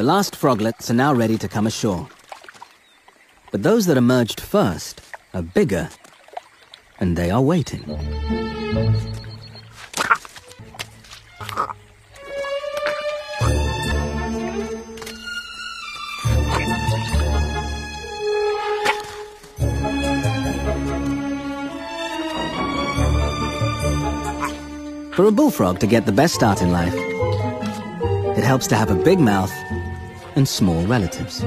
The last froglets are now ready to come ashore. But those that emerged first are bigger, and they are waiting. For a bullfrog to get the best start in life, it helps to have a big mouth and small relatives.